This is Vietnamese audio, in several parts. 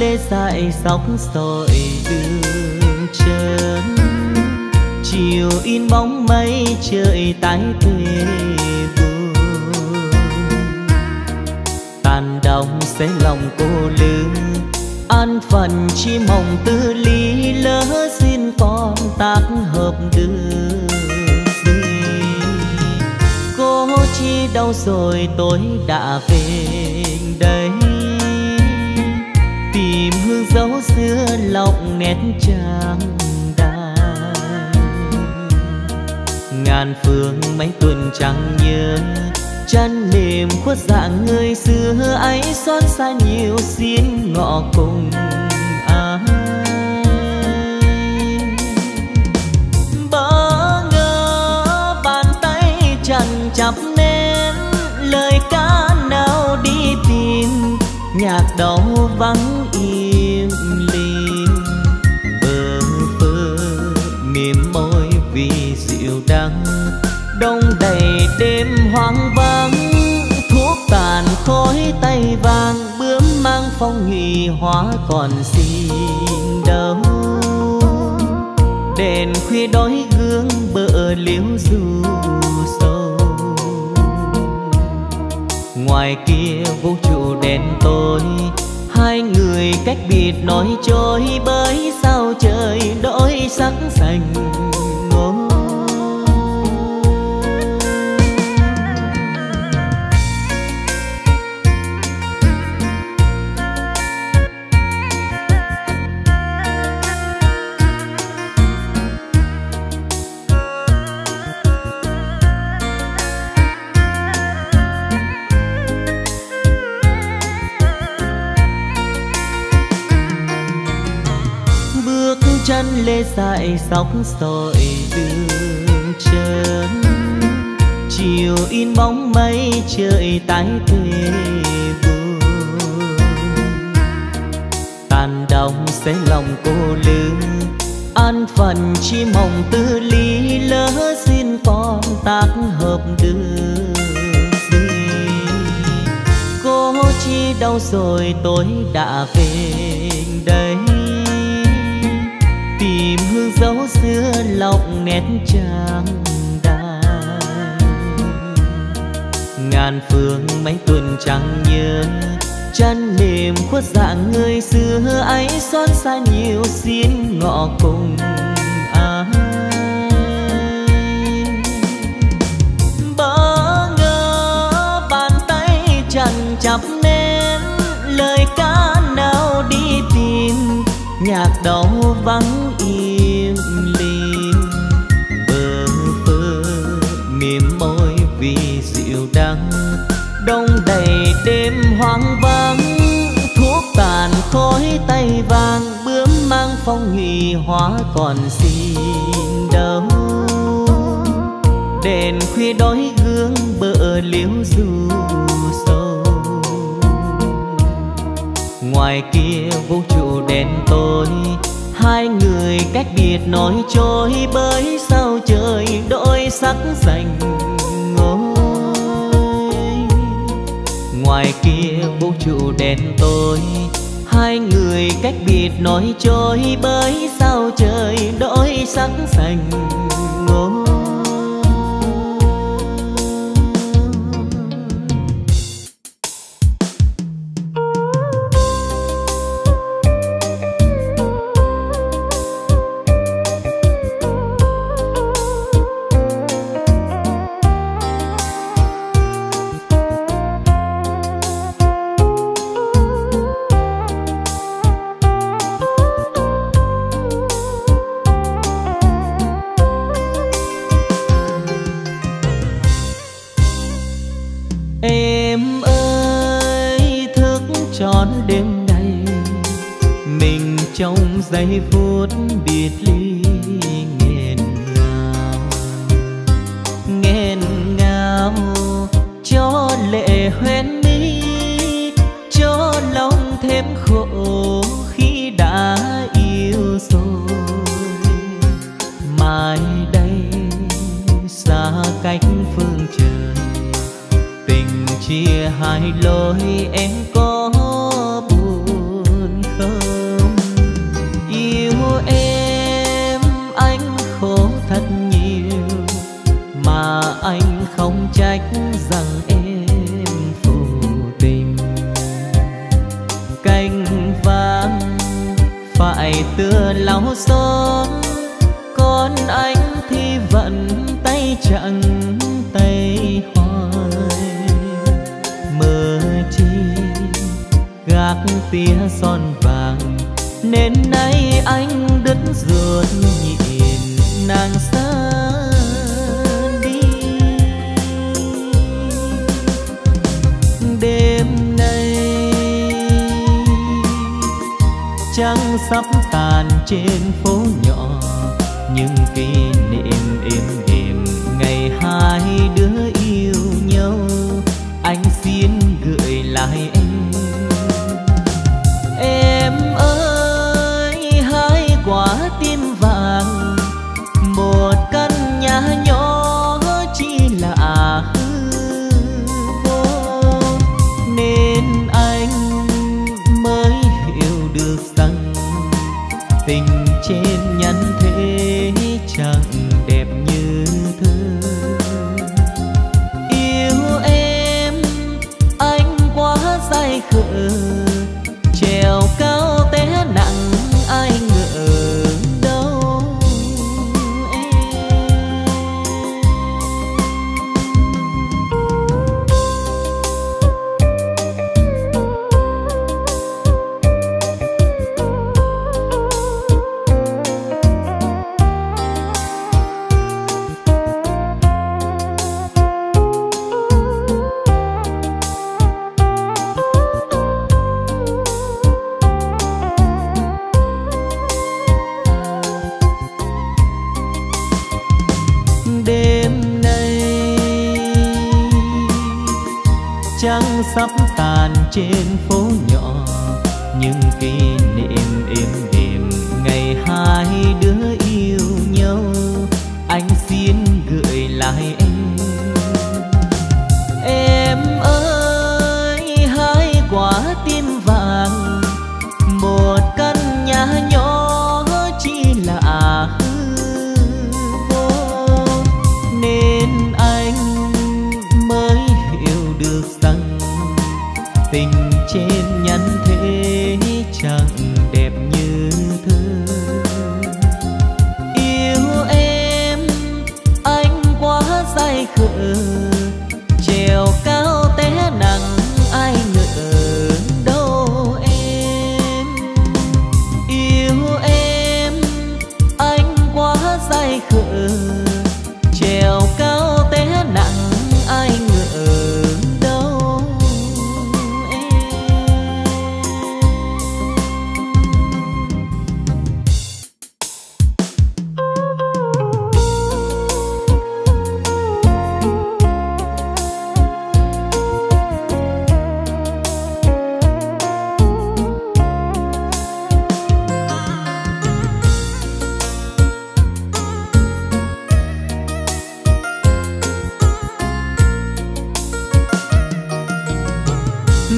lê dại sóc sỏi đường chân, chiều in bóng mây trời tái quê buồn. Tàn đồng sẽ lòng cô lương, an phận chi mộng tư lý, lỡ duyên con tác hợp đường gì. Cô chi đâu rồi tôi đã về đây, tìm hương dấu xưa lọc nét trang đài. Ngàn phương mấy tuần chẳng nhớ, chăn mềm khuất dạng người xưa ấy, xót xa nhiều xiên ngọ cùng ai. Bỡ ngỡ bàn tay chẳng chập nên lời ca nào đi tìm, nhạc đau vắng im lìm. Bơ phơ mềm môi vì dịu đắng, đông đầy đêm hoang vắng. Thuốc tàn khói tay vàng, bướm mang phong nhụy hóa còn xin đâu. Đèn khuya đói gương bờ liễu du sâu, ngoài kia vũ trụ đèn tối. Hai người cách biệt nói trôi, bởi sao trời đổi sắc xanh. Chân lê dại sóc sỏi đường chân, chiều in bóng mây trời tái quê buồn. Tàn đồng sẽ lòng cô lương, an phận chi mộng tư lý, lỡ duyên con tác hợp đường gì. Cô chi đâu rồi tôi đã về đây, tìm hương dấu xưa lọc nét trang đài. Ngàn phương mấy tuần chẳng nhớ, chăn mềm khuất dạng người xưa ấy, xót xa nhiều xin ngọ cùng ai. Bỡ ngỡ bàn tay chẳng chập nên lời ca nào đi tìm, nhạc đau vắng im lìm. Bơ phơ mềm môi vì dịu đắng, đông đầy đêm hoang vắng. Thuốc tàn khói tay vàng, bướm mang phong nhụy hóa còn xin đâu. Đèn khuya đói gương bờ liễu du sâu, ngoài kia vũ trụ đèn tối. Hai người cách biệt nói trôi, bởi sao trời đổi sắc xanh ngôi. Ngoài kia vũ trụ đèn tối, hai người cách biệt nói trôi, bởi sao trời đổi sắc xanh ngôi. Giây phút biệt ly nghẹn ngào, cho lệ hoen mi, cho lòng thêm khổ khi đã yêu rồi. Mai đây xa cách phương trời, tình chia hai lối em có buồn không? tận tay chẳng tay hoài mơ chi gác tía son vàng nên nay anh đứt ruột nhìn nàng xa đi. Đêm nay trăng sắp tàn trên phố nhỏ nhưng kỷ niệm êm êm ngày hai đứa yêu nhau anh xin gửi lại em. Em ơi hái quả tim vàng một căn nhà nhỏ chỉ là hư vô nên anh mới hiểu được rằng tình trên nhắn thế chẳng đẹp như thơ. Yêu em anh quá say khờ trèo cao té nặng ai ngờ đâu em. Đêm nay trăng sắp tàn trên phố nhỏ nhưng kỷ niệm êm đềm ngày hai đứa yêu nhau anh xin gửi lại em. Em ơi hái quả tim vàng một căn nhà nhỏ chỉ là hư vô nên anh mới hiểu được rằng tình trên nhắn thế chẳng đẹp như thơ. Yêu em anh quá say khờ trèo cao té nặng ai ngờ đâu em. Yêu em anh quá say khờ trèo cao té nặng ai ngờ đâu em.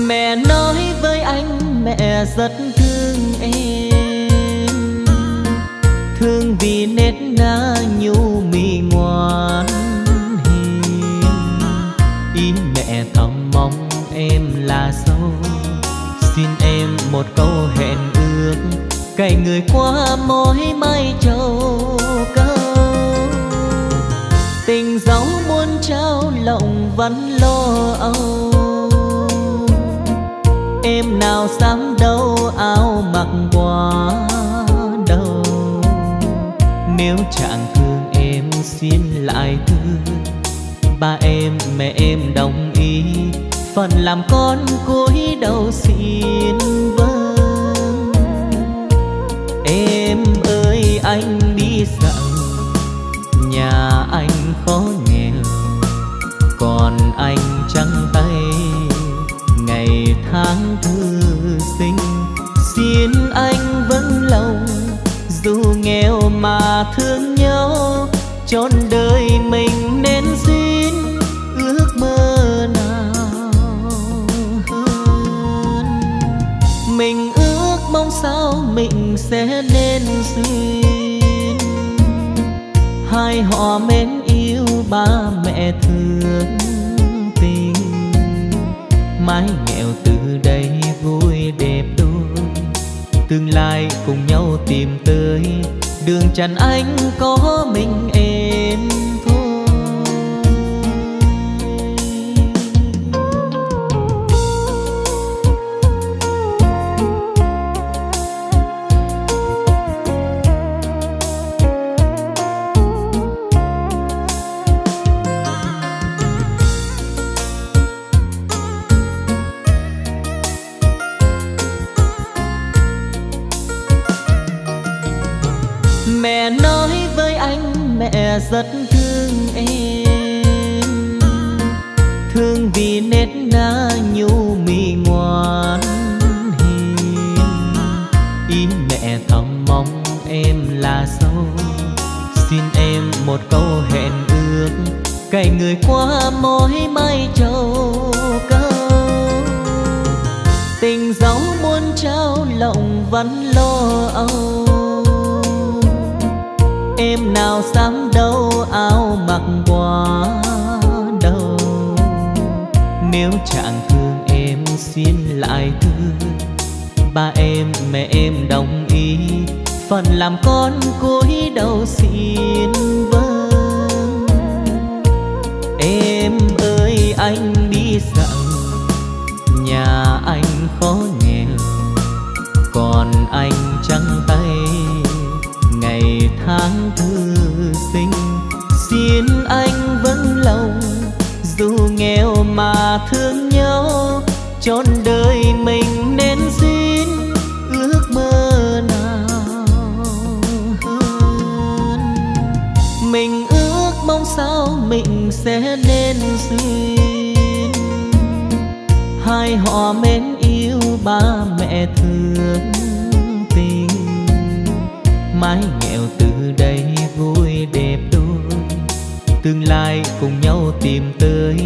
Mẹ nói với anh mẹ rất thương em, thương vì nét na nhu mì ngoan hiền. Ý mẹ thầm mong em là sâu, xin em một câu hẹn ước cày người qua mối mai châu câu. Tình dấu muốn trao lòng vẫn lo âu, em nào dám đâu áo mặc quá đâu. Nếu chẳng thương em xin lại thương, ba em mẹ em đồng ý phần làm con cúi đầu xin vâng. Em ơi anh đi dạo nhà anh khó nghèo còn anh trắng tay ngày tháng thư sinh, xin anh vẫn lòng dù nghèo mà thương nhau trọn đời mình nên xin ước mơ nào hơn. Mình ước mong sao mình sẽ nên duyên hai họ mến yêu ba mẹ thương tình. Mái nghèo từ đây vui đẹp đôi, tương lai cùng nhau tìm tới đường chẳng anh có mình em. em thôi. Mẹ nói với anh mẹ rất thương em, thương vì nét na nhu mì ngoan hiền. Ý mẹ thầm mong em là sâu, xin em một câu hẹn ước, cày người qua mối mai châu câu. Tình dấu muôn trao lòng vẫn lo âu, em nào dám đâu áo mặc quá đâu. Nếu chẳng thương em xin lại thương, ba em mẹ em đồng ý, phần làm con cúi đầu xin vâng. Em ơi anh đi dặn, nhà anh khó nghèo, còn anh trắng tay ngày tháng thư sinh. Xin anh vẫn lòng dù nghèo mà thương nhau, trọn đời mình nên xin ước mơ nào hơn. Mình ước mong sao mình sẽ nên duyên, hai họ mến yêu ba mẹ thương tình. Mái nghèo từ đây vui đẹp đôi, tương lai cùng nhau tìm tới,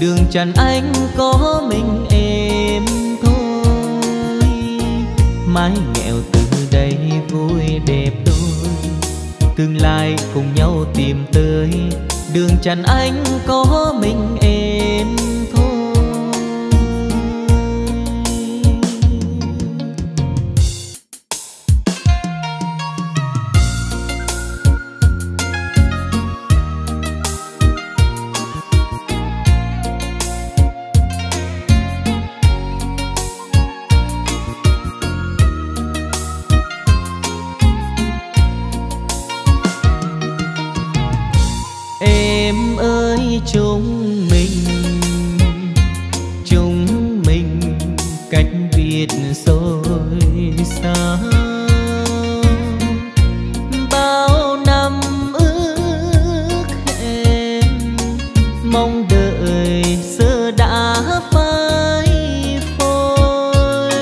đường trần anh có mình em thôi. Mái nghèo từ đây vui đẹp đôi, tương lai cùng nhau tìm tới, đường trần anh có mình em thôi. Em ơi chúng mình cách biệt xôi xa, bao năm ước em mong đợi giờ đã phai phôi.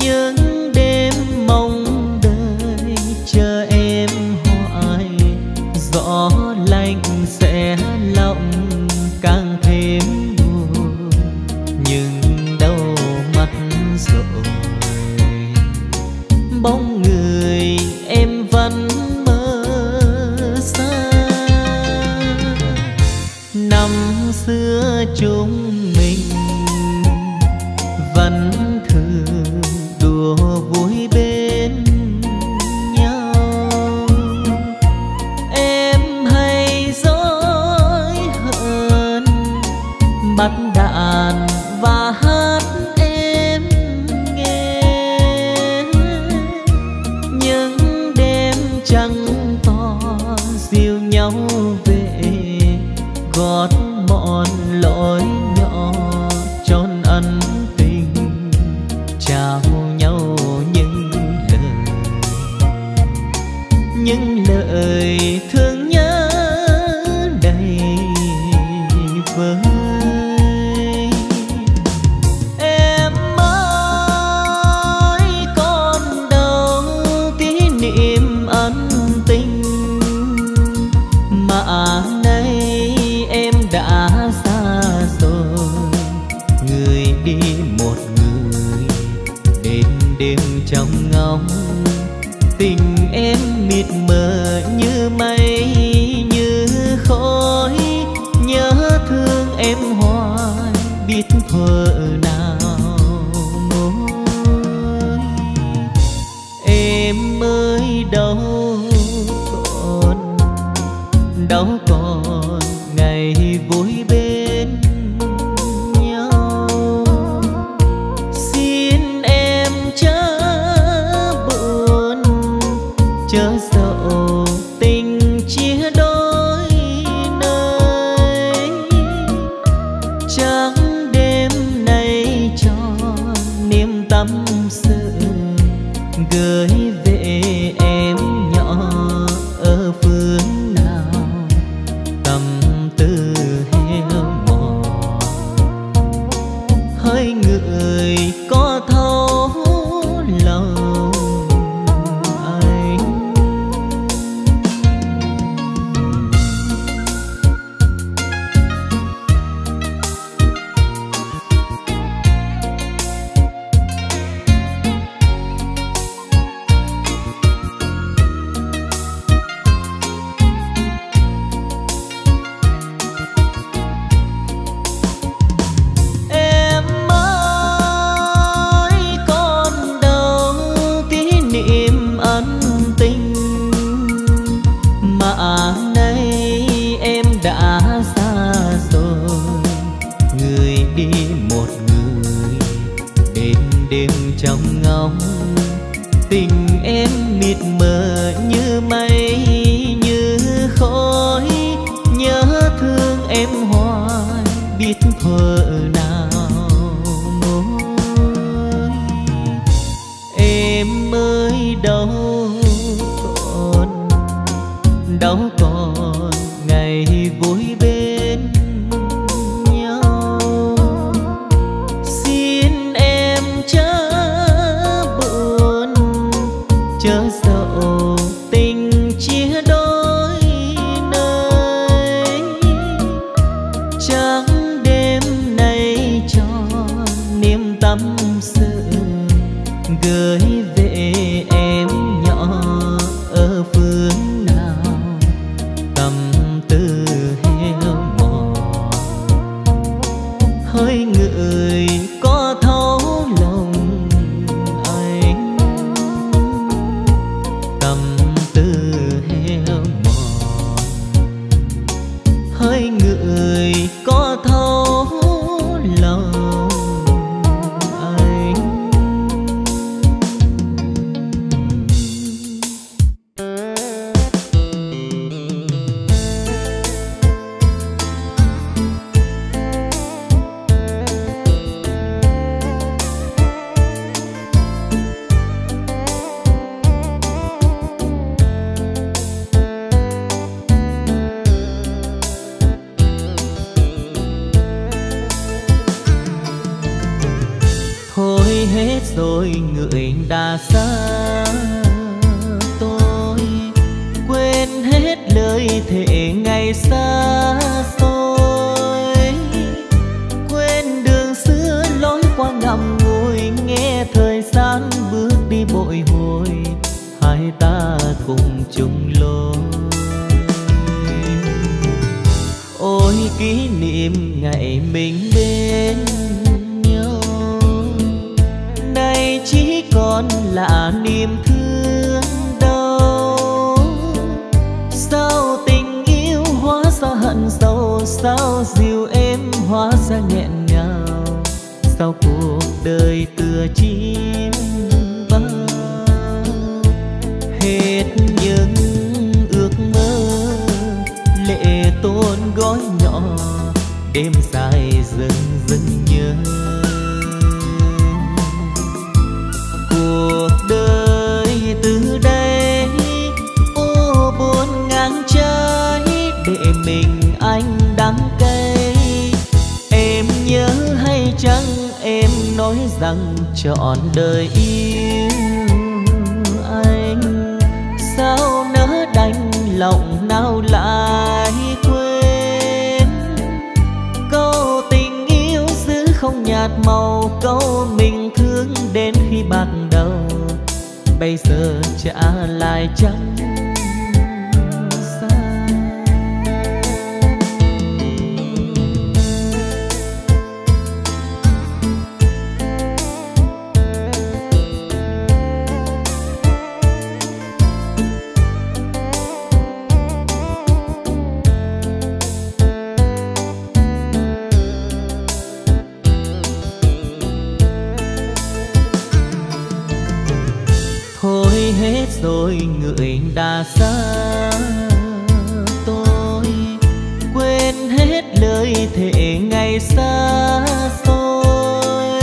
Những đêm mong đợi chờ em hoài, gió lạnh sẽ lòng càng thêm buồn, nhưng đâu mất rồi bóng người em vẫn mơ xa. Năm xưa chúng mình vẫn thường đùa vui bên nhau, em hay dối hơn bắt đàn và hát em nghe. Những đêm trăng to dìu nhau về, gót mòn lối nhỏ tròn ân tình, chào nhau những lời thương nhớ đầy vơi. Em ơi còn đâu kỷ niệm ân tình, mà nay em đã xa rồi, người đi một người, đêm đêm trong ngóng. Tình em mịt mờ như mây đâu còn ngày vui bên nhau. Xin em chớ buồn chớ sầu, tình chia đôi nơi. Chẳng đêm nay cho niềm tâm sự gửi về em nhỏ ở phương trong ngóng. Tình em mịt mờ như mây như khói, nhớ thương em hoài biết thuở nào mối. Em ơi đâu còn ngày vui bên. Gửi về em nhỏ ở phương nào tâm tư heo mòn, hỡi người có thấu lòng anh. Tâm tư heo mòn, hỡi người có thấu lòng. Hết rồi người đã xa tôi, quên hết lời thề ngày xa xôi, quên đường xưa lối qua ngậm ngùi, nghe thời gian bước đi bội hồi, hai ta cùng chung lối. Ôi kỷ niệm ngày mình bên chỉ còn là niềm thương đau. Sao tình yêu hóa ra hận sâu, sao dìu em hóa ra nghẹn ngào, sao cuộc đời tựa chim bao. Hết những ước mơ lệ tuôn gói nhỏ, đêm dài dần dần nhớ. Cuộc đời từ đây ô buồn ngang trái, để mình anh đắng cay. Em nhớ hay chăng em nói rằng trọn đời yêu anh, sao nỡ đành lòng nào lại quên. Câu tình yêu giữ không nhạt màu, câu mình thương đến khi bạc đầu, bây giờ trả lại chẳng xa. tôi người đã xa tôi, quên hết lời thề ngày xa xôi,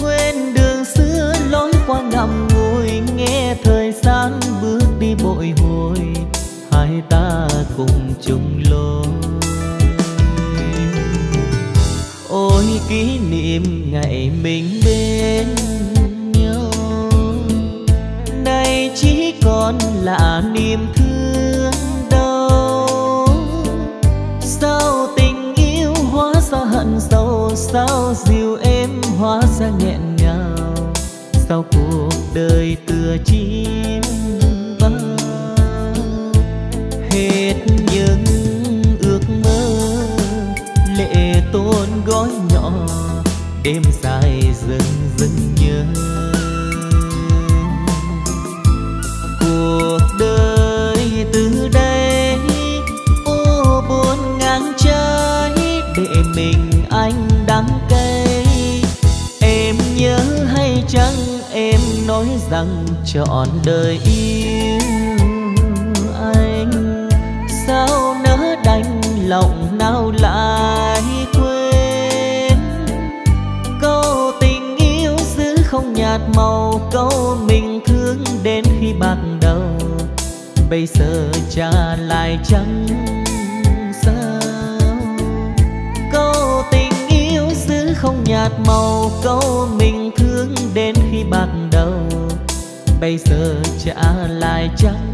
quên đường xưa lối qua ngậm ngùi, nghe thời gian bước đi bội hồi, hai ta cùng chung lối. Ôi kỷ niệm ngày mình bên nhau, nay chỉ còn là niềm thương đau. Sao tình yêu hóa ra hận sâu, sao dịu êm hóa ra nghẹn ngào, sao cuộc đời tựa chim bao hết những ước mơ. Lệ tôn gói nhỏ đêm dài dần dần nhớ, cuộc đời từ đây ô buồn ngang trái, để mình anh đắng cay. Em nhớ hay chăng em nói rằng trọn đời yêu anh, sao nỡ đành lòng nào lại quên câu tình yêu giữ không nhạt màu, câu mình thương đến khi bạc đầu bây giờ trả lại chẳng sao. Câu tình yêu giữ không nhạt màu, câu mình thương đến khi bạc đầu bây giờ trả lại chẳng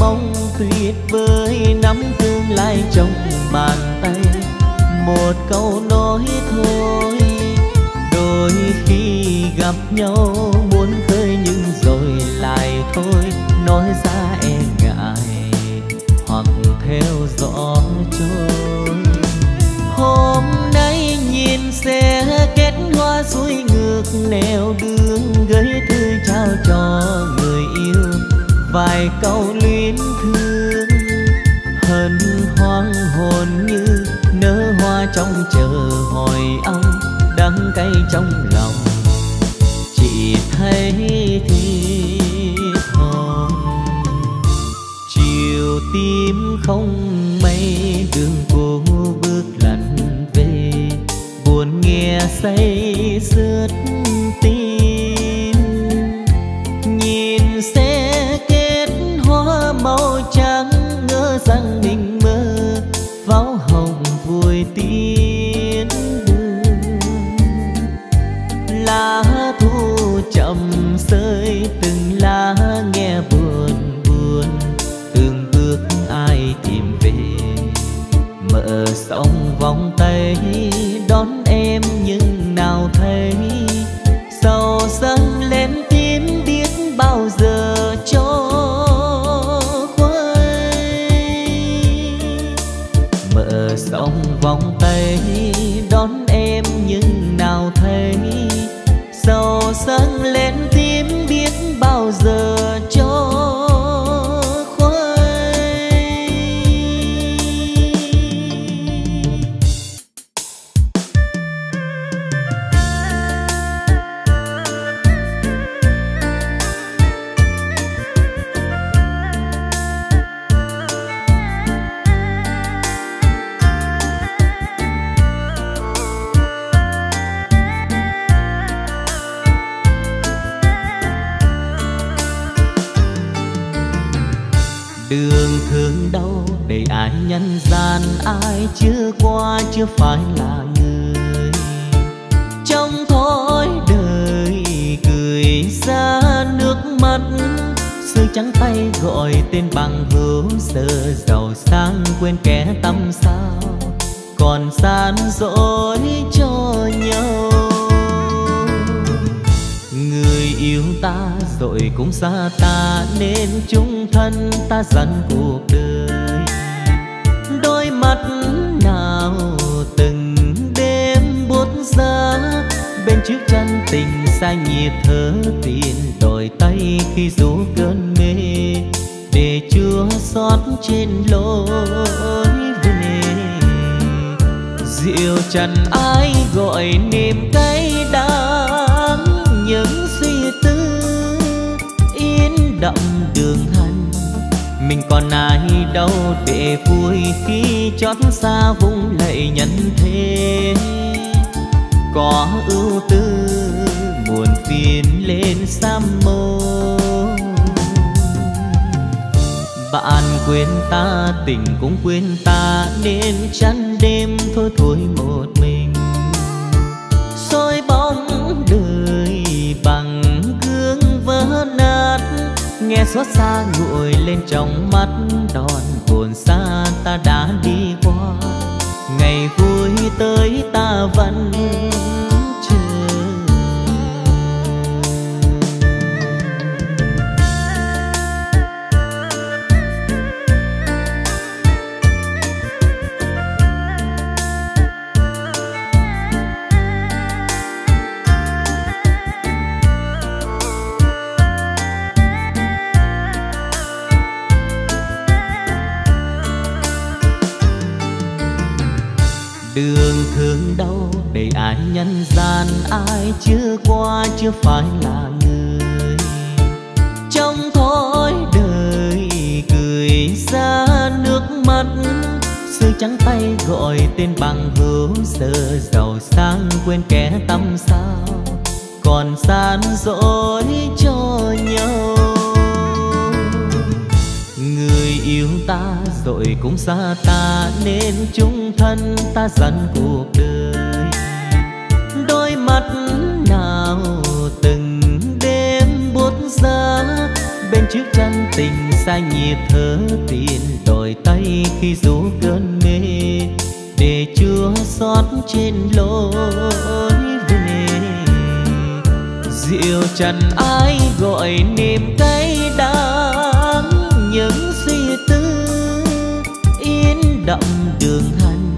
mong tuyệt vời, nắm tương lai trong bàn tay. Một câu nói thôi, đôi khi gặp nhau muốn khơi nhưng rồi lại thôi. Nói ra e ngại hoặc theo gió trôi. Hôm nay nhìn xe kết hoa xuôi ngược nẻo đường, gửi thư trao cho người yêu vài câu luyến thương. Hân hoang hồn như nở hoa trong chờ hồi âm, đắng cay trong lòng chỉ thấy thì thầm. Chiều tím không mây đường cô bước lạnh về, buồn nghe say rớt tim. Nhìn xe kết hoa màu trắng, ngỡ rằng mình mơ váu hồng vui tiến đường. Lá thu chậm rơi từng lá nghe buồn buồn, từng bước ai tìm về. Mở song vòng tay đón em nhưng nào thấy sầu dâng lên tim, biết bao giờ cho sông vòng tay đón em nhưng nào thấy sầu dâng lên tim, biết bao giờ cho đường thương đau để ai nhân gian. Ai chưa qua chưa phải là người trong thói đời, cười ra nước mắt. Xưa trắng tay gọi tên bằng hữu, giờ giàu sang quên kẻ tâm sao còn gian dối cho nhau. Người yêu ta rồi cũng xa ta, nên chung thân ta dặn cuộc đời. Đôi mắt nào từng đêm buốt giá, bên chiếc chăn tình sai nhịp thở tin. Đổi tay khi rú cơn mê, để chua xót trên lối về. Rượu chẳng ai gọi niềm cay đắng, những suy tư yên đậm đường hành. Mình còn ai đâu để vui khi chót xa vung lạy nhân thế. Có ưu tư buồn phiền lên xăm môi, bạn quên ta tình cũng quên ta, nên chăn đêm thôi thôi một mình. Soi bóng đời bằng gương vỡ nát, nghe xót xa nguội lên trong mắt. Đòn buồn xa ta đã đi qua, ngày vui tới ta vẫn chờ. Đường thương đau để ai nhân gian. Ai chưa qua chưa phải là người trong thói đời, cười ra nước mắt. Xưa trắng tay gọi tên bằng hữu, giờ giàu sang quên kẻ tâm sao còn gian dối cho nhau. Người yêu ta rồi cũng xa ta, nên chung thân ta dặn cuộc đời. Đôi mắt nào từng đêm buốt giá, bên chiếc chăn tình xa nhịp thở tin đổi tay khi rú cơn mê để chưa xót trên lối về. Rượu trần ai gọi niềm cay đắng những suy tư yên đậm đường hằn.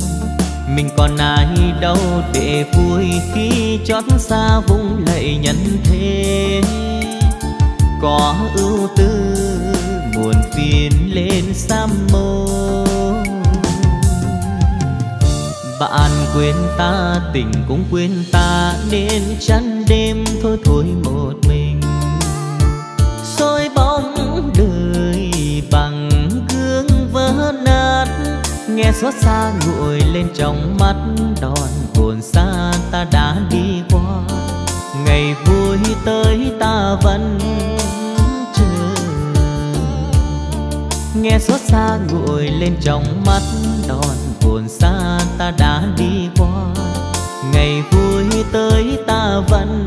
Mình còn ai đâu để vui khi chót xa vung lạy nhân thế. Có ưu tư buồn phiền lên xăm môi. Bạn quên ta, tình cũng quên ta, nên chăn đêm thôi thôi một mình. Soi bóng đời bằng gương vỡ nát, nghe xót xa nguội lên trong mắt đòn buồn xa ta đã đi qua. Ngày vui tới ta vẫn chờ, nghe xót xa nguội lên trong mắt đòn buồn xa ta đã đi qua. Ngày vui tới ta vẫn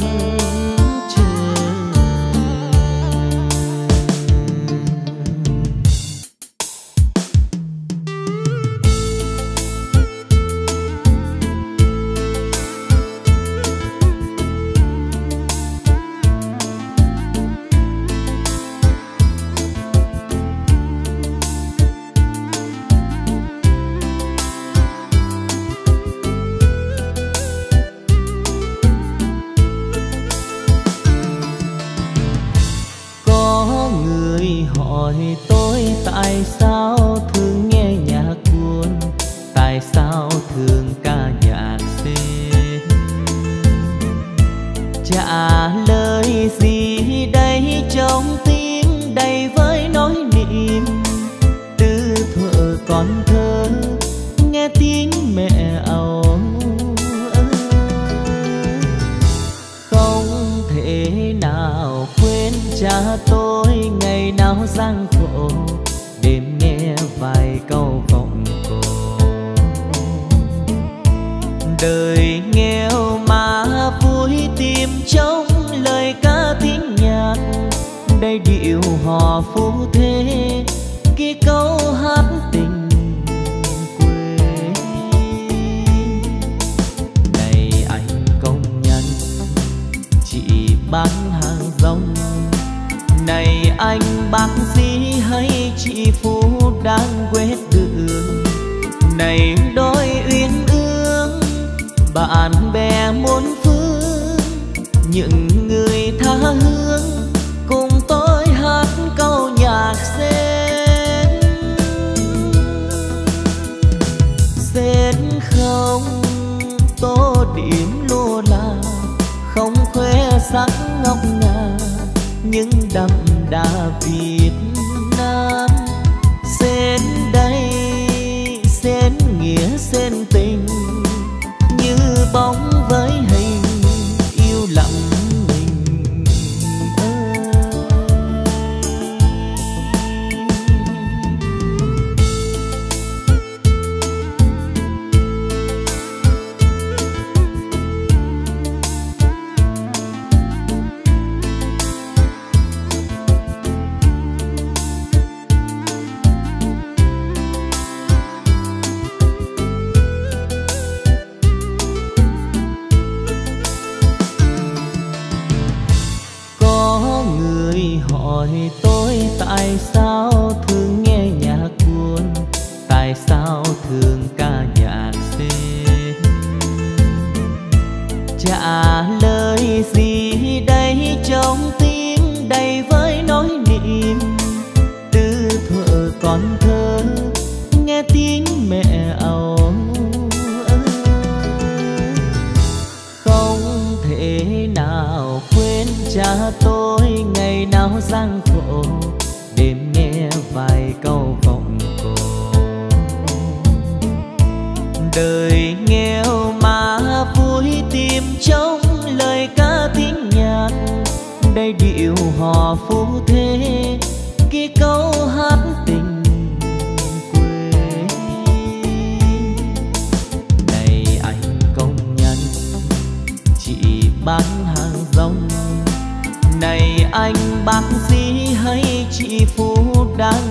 đang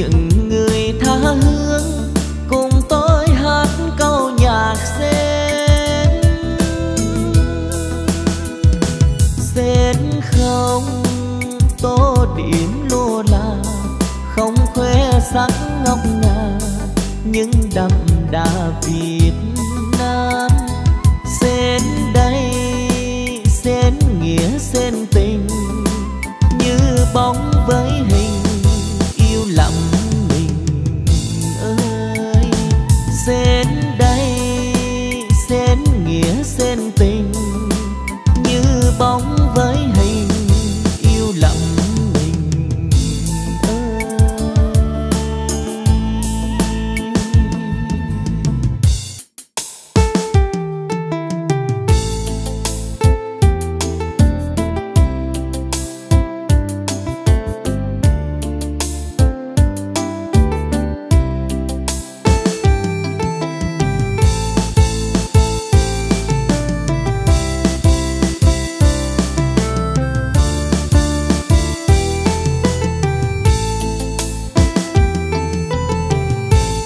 Những người tha hương cùng tôi hát câu nhạc sen. Sen không tô điểm lô la, không khoe sắc ngọc ngà, nhưng đậm đà Việt Nam. Sen đây, sen nghĩa sen tình, như bóng với hình yêu lắm mình ơi. Sen đây, sen nghĩa sen tình, như bóng với hình yêu lắm mình ơi.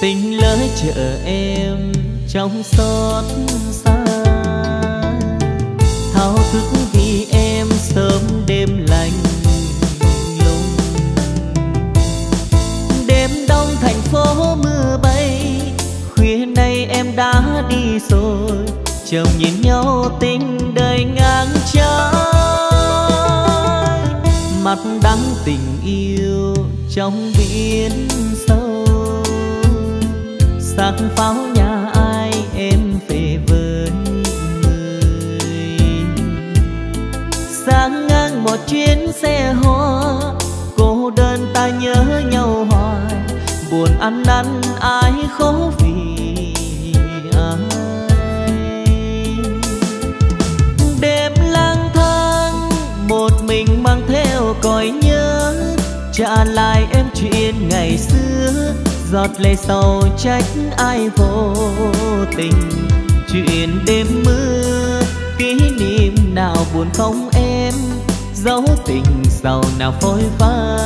Tình lỡ chở em trong xót xa, thao thức vì em sớm đêm lạnh lùng. Đêm đông thành phố mưa bay, khuya nay em đã đi rồi, chồng nhìn nhau tình đời ngang trái. Mặt đắng tình yêu trong biển sâu, sắc pháo nhà ai em về với người. Sáng ngang một chuyến xe hoa, cô đơn ta nhớ nhau hoài, buồn ăn năn ai khổ vì ai. Đêm lang thang một mình mang theo cõi nhớ, trả lại em chuyện ngày xưa, giọt lệ sầu trách ai vô tình. Chuyện đêm mưa kỷ niệm nào buồn không em, dấu tình giàu nào phôi pha,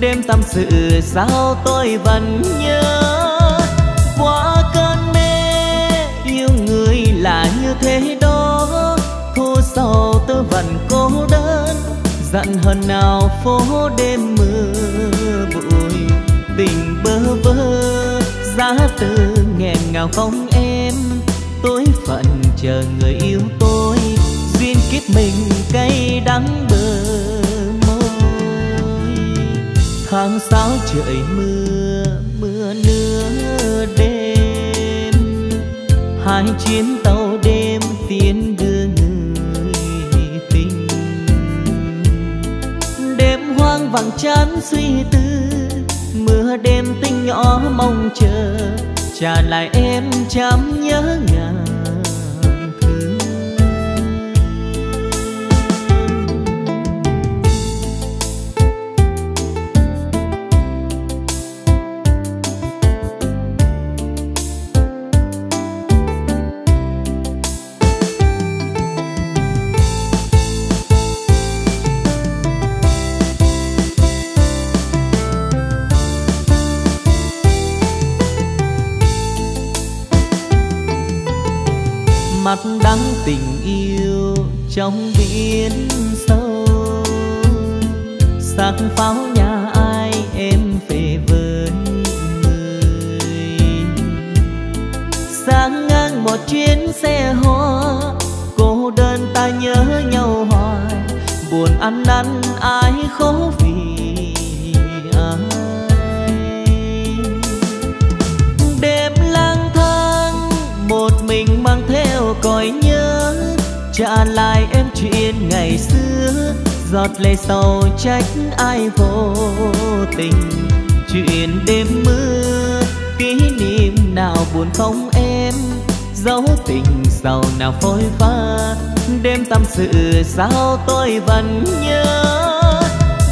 đêm tâm sự sao tôi vẫn nhớ. Quá cơn mê yêu người là như thế đó, thu sầu tôi vẫn cô đơn, giận hờn nào phố đêm mưa bụi. Tình bơ vơ giá từ nghẹn ngào không em, tôi phận chờ người yêu tôi, duyên kiếp mình cay đắng bờ môi. Tháng sáu trời mưa mưa nửa đêm, hai chuyến tàu đêm tiến đưa người tình. Đêm hoang vắng chán suy tư, mưa đêm tinh nhỏ mong chờ, trả lại em chăm nhớ ngàn thứ. Mặt đắng tình yêu trong biển sâu, sắc pháo nhà ai em về với người. Sáng ngang một chuyến xe hoa, cô đơn ta nhớ nhau hoài, buồn ăn năn ai khổ vì ai. Đêm lang thang một mình mang theo cõi nhớ, trả lại em chuyện ngày xưa, giọt lệ sầu trách ai vô tình. Chuyện đêm mưa kỷ niệm nào buồn không em, dấu tình giàu nào phôi pha, đêm tâm sự sao tôi vẫn nhớ.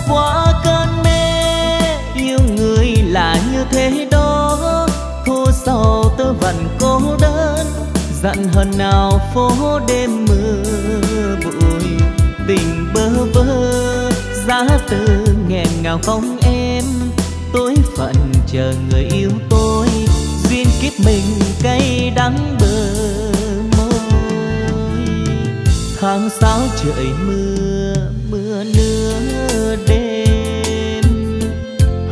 Quá cơn mê yêu người là như thế đó, thu sầu tôi vẫn cô đơn, giận hờn nào phố đêm mưa bụi. Tình bơ vơ giá từ nghẹn ngào không em, tôi phận chờ người yêu tôi duyên kiếp mình cay đắng bờ môi. Tháng sáu trời mưa mưa nửa đêm,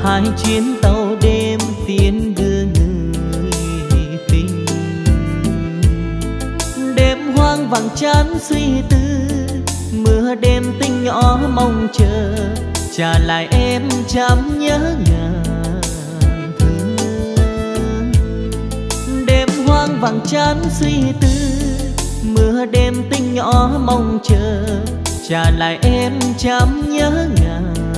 hai chuyến tàu đêm tiến đưa người tình. Đêm hoang vắng chán suy tư, mưa đêm tinh nhỏ mong chờ trả lại em chăm nhớ ngàn thương. Đêm hoang vắng chán suy tư, mưa đêm tinh nhỏ mong chờ trả lại em chăm nhớ ngàn thương.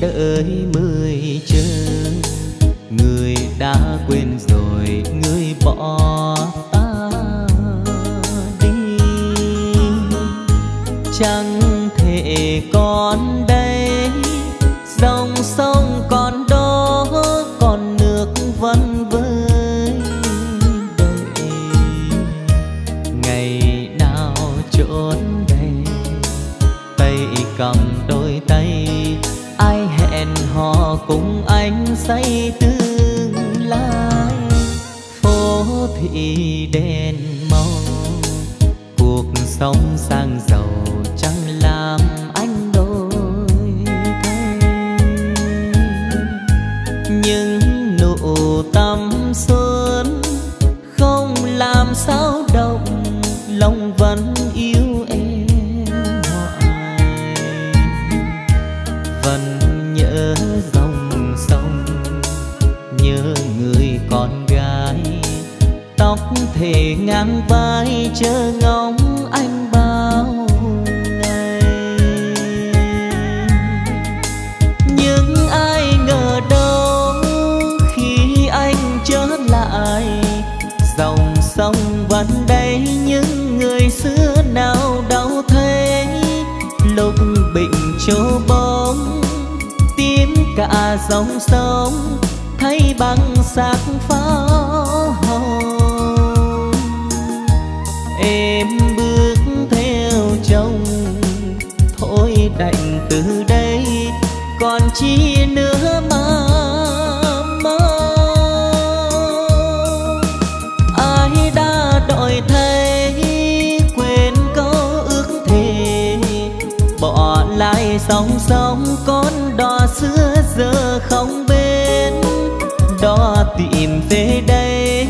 Đợi mười chờ người đã quên rồi, người bỏ ta đi chẳng thể còn đây. Dòng sông còn đó còn nước vẫn với đây, ngày nào trốn đây tay cầm đôi tay. Ai hẹn hò cùng anh xây tương lai, phố thị đèn màu cuộc sống sang giàu chẳng làm anh đổi thay. Những nụ tâm xuân không làm sao động lòng vẫn yêu em. Nhớ dòng sông, nhớ người con gái tóc thề ngang vai chờ ngóng anh bao ngày. Nhưng ai ngờ đâu khi anh trở lại, dòng sông vẫn đây những người xưa nào đâu thấy. Lục bình châu bóng tím cả dòng sông thấy bằng xác pháo hồng. Em bước theo chồng thôi đành từ đây còn chi nữa mà mong. Ai đã đổi thay quên câu ước thề, bỏ lại dòng sông con đò xưa giờ không bên đó tìm về đây.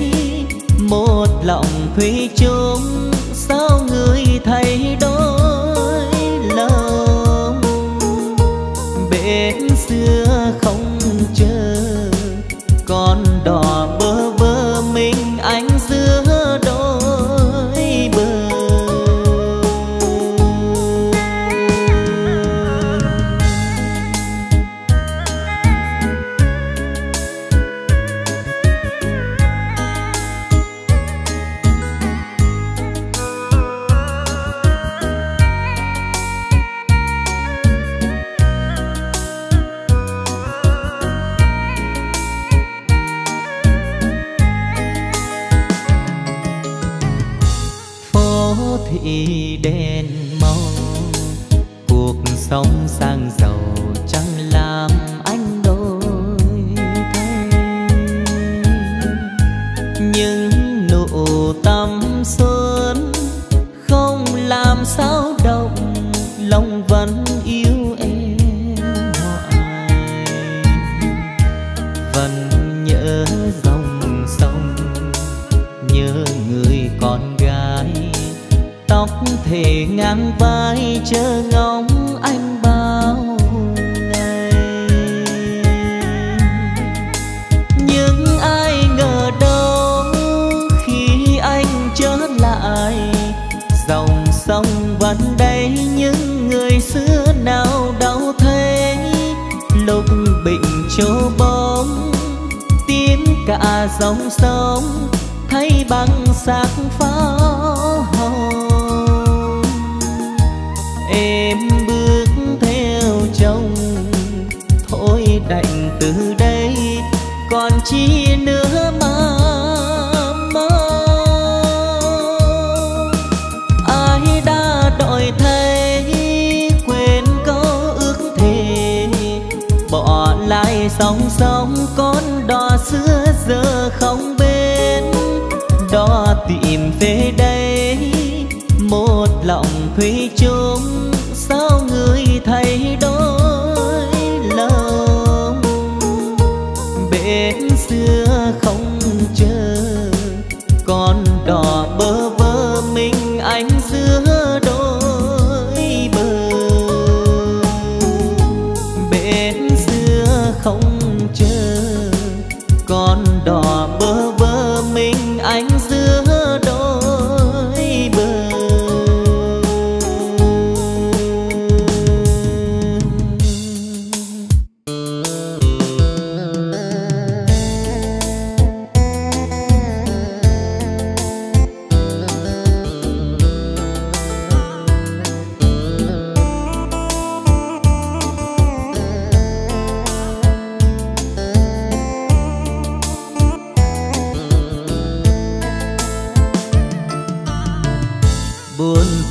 Một lòng thủy chung sao người thay đổi lòng, bến xưa không chờ con đò bơ vơ mình anh giữa đôi bờ. Thị đèn màu cuộc sống sang giàu chẳng làm anh đổi thay. Những nụ tâm xuân không làm sao động lòng vẫn yêu em hoài. Vẫn nhớ dòng sông, nhớ người con gái tóc thề ngang vai chờ ngóng anh bao ngày. Nhưng ai ngờ đâu khi anh trở lại, dòng sông vẫn đây những người xưa nào đâu thấy. qua dòng sông thấy băng xác pháo hồng. Em bước theo chồng thôi đành từ đây còn chi nữa mà mong. Ai đã đổi thay quên câu ước thề, bỏ lại dòng sông con đò xưa giờ không bên đó, tìm về đây một lòng thủy chung sao người thay đổi lòng. Bến xưa không chờ con đò bơ vơ mình anh giữa đôi bờ. Bến xưa không chờ con đò bơ vơ mình anh giữa đôi bờ.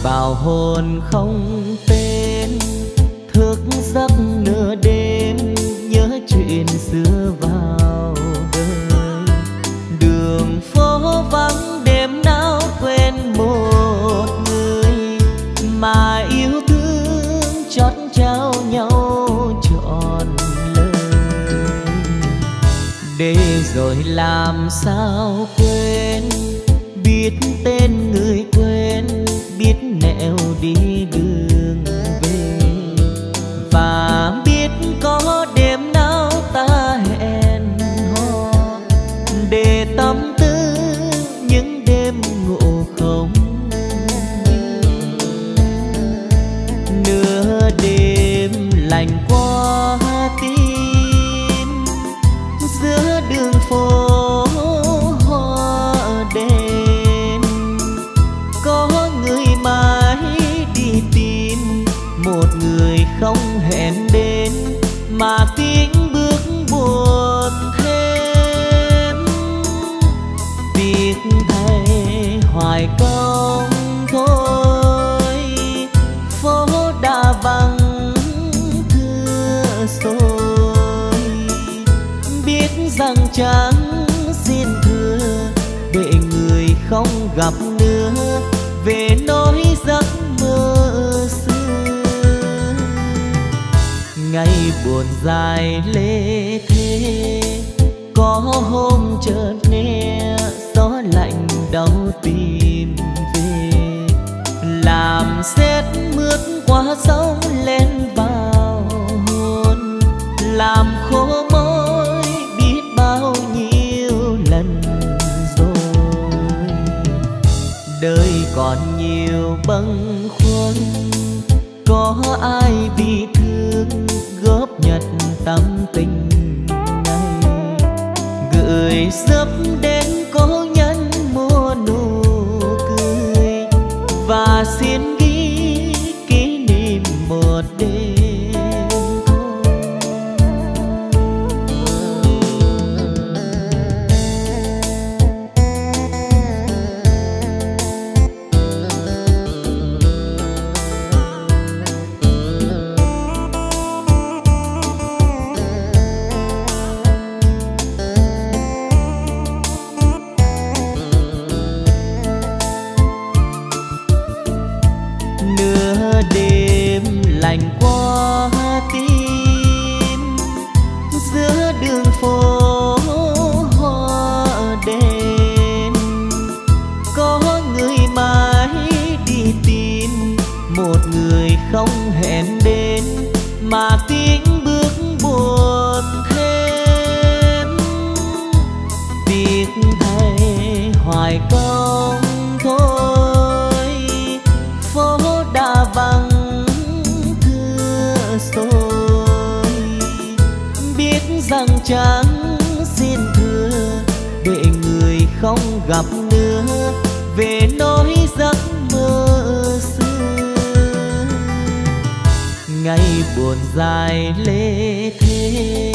Vào hồn không tên thức giấc nửa đêm nhớ chuyện xưa vào đời. Đường phố vắng đêm nào quên một người mà yêu thương chót trao nhau trọn lời. Để rồi làm sao quên biết tên người quên, biết nẻo đi đường về và biết có đêm nào ta hẹn hò để tâm tư những đêm ngủ không. Nửa đêm lạnh qua tim giữa đường phố hoa đêm, có người mãi đi tìm một người không hẹn đến mà tiếng bước buồn thêm. Tiếc thay hoài công thôi, phố đã vắng thưa xôi. Biết rằng chẳng xin thưa để người không gặp nữa về nỗi giấc mơ xưa. Ngày buồn dài lê thế, có hôm chợt nghe gió lạnh đau tìm về, làm sét mướt qua sông lên vào hồn, làm khô môi biết bao nhiêu lần. Đời còn nhiều bâng khuâng, có ai vì thương góp nhặt tâm tình này, gửi sớm đến cố nhân mua nụ cười và xin ghi kỷ niệm một đêm. Không hẹn đến mà tiếng bước buồn thêm. Tiếc thay hoài công thôi, phố đã vắng thưa gặp nữa về nỗi giấc mơ xưa. Ngày buồn dài lê thế,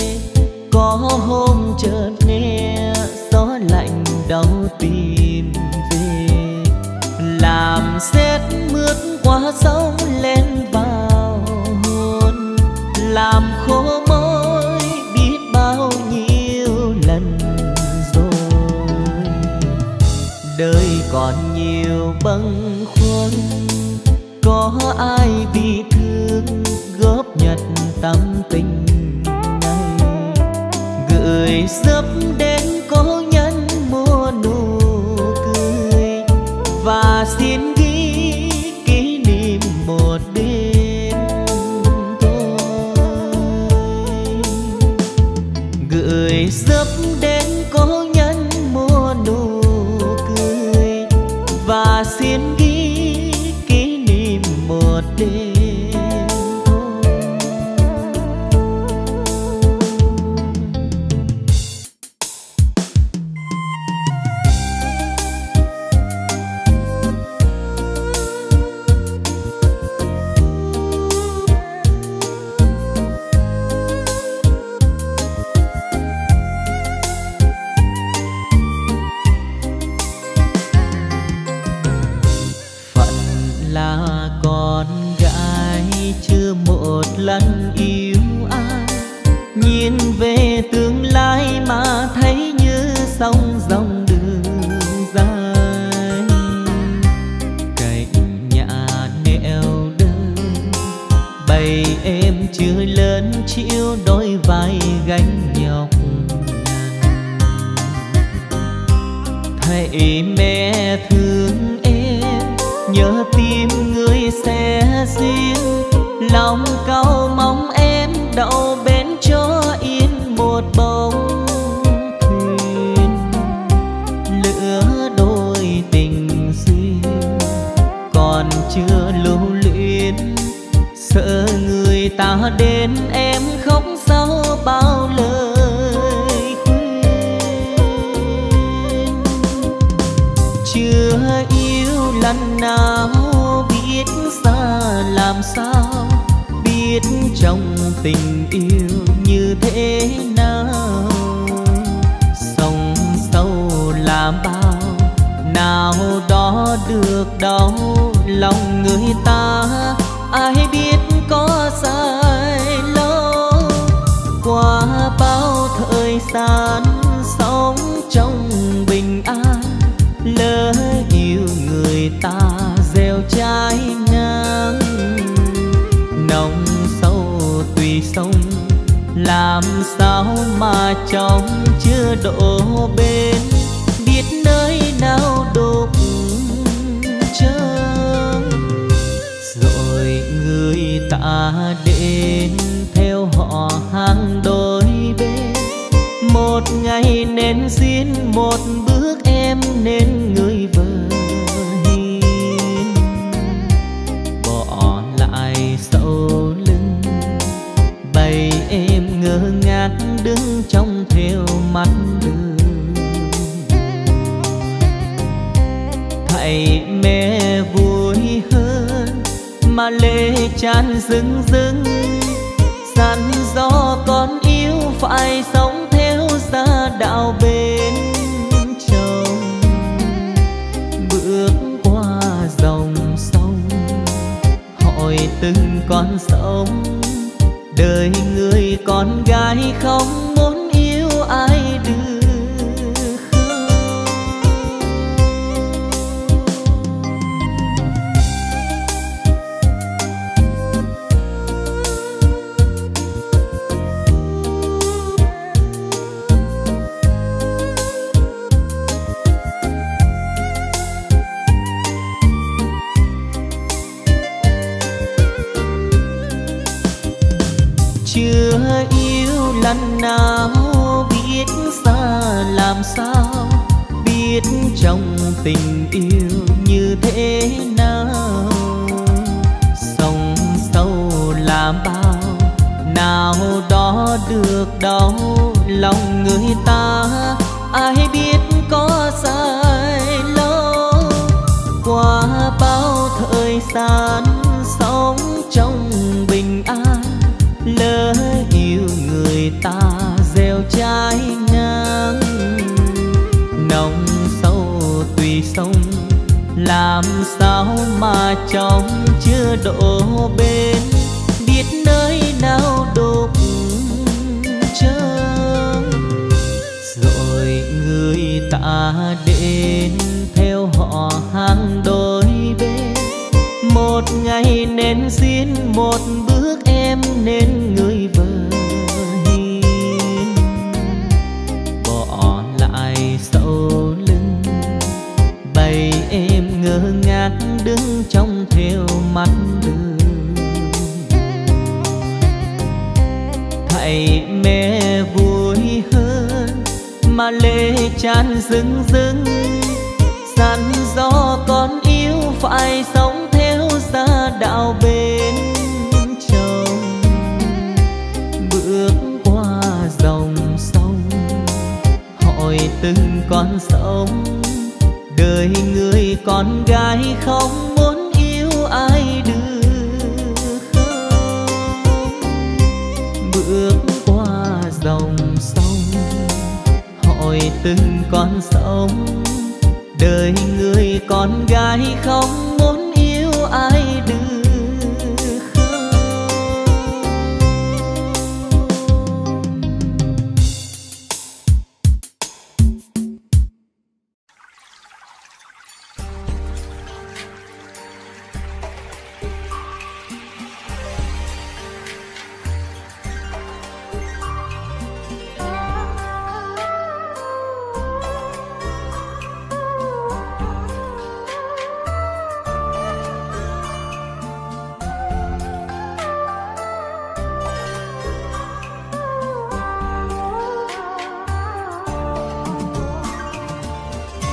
có hôm chợt nghe gió lạnh đau tìm về, làm rét mướt qua sông lên vào hồn, làm khô môi biết bao nhiêu lần rồi. Đời còn nhiều bâng khuâng, có ai bị thương góp nhặt tâm tình này, gửi sớm đến cố nhân mua nụ cười và xin lòng người ta ai biết có sai. ly san sống trong bình an, lỡ yêu người ta gieo trái ngang. Nồng sâu tùy sông làm sao mà trong chưa đổ bên, biết nơi nào đục trơn rồi người ta đến theo họ hàng đôi bên. Một ngày nên xin một bước em nên người vợ hiền, bỏ lại sau lưng bầy em ngơ ngác đứng trong theo mắt đường. Thầy mẹ vui hơn mà lệ tràn rưng rưng, dặn dò con yêu phải sống theo gia đạo bên chồng. Bước qua dòng sông hỏi từng con sông, đời người con gái không muốn yêu ai được không. Bước qua dòng sông hỏi từng con sông, đời người con gái không